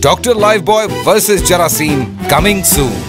Dr. Lifebuoy versus Jaraseem coming soon.